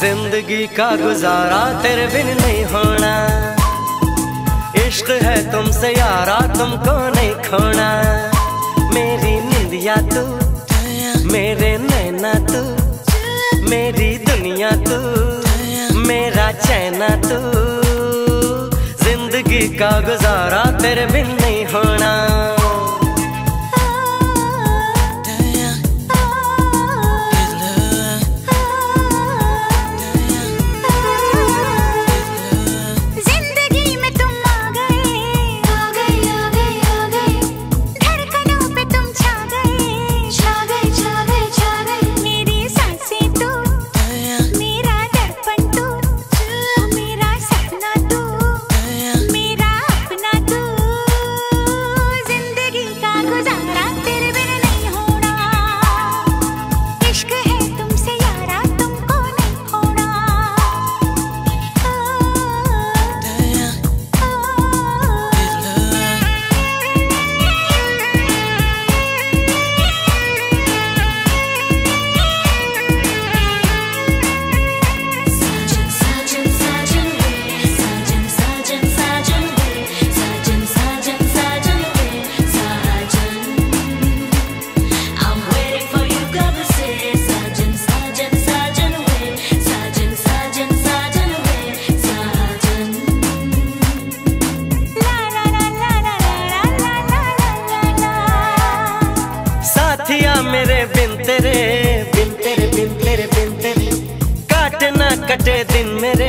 जिंदगी का गुजारा तेरे बिन नहीं होना, इश्क है तुमसे यारा तुमको नहीं खोना। मेरी निंदिया तू, मेरे नैना तू, मेरी दुनिया तू, मेरा चैना तू। जिंदगी का गुजारा तेरे बिन नहीं होना। मेरे बिन तेरे काटे ना कटे दिन मेरे।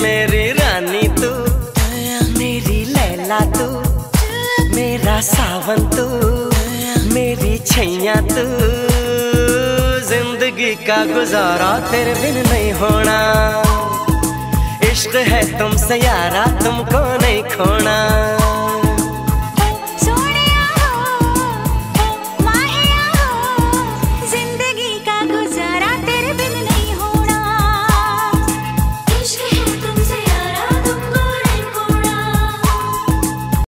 मेरी रानी तू, मेरी लैला तू, मेरा सावन तू, मेरी छैया तू। जिंदगी का गुजारा तेरे बिन नहीं होना, इश्क है तुमसे यारा तुमको नहीं खोना।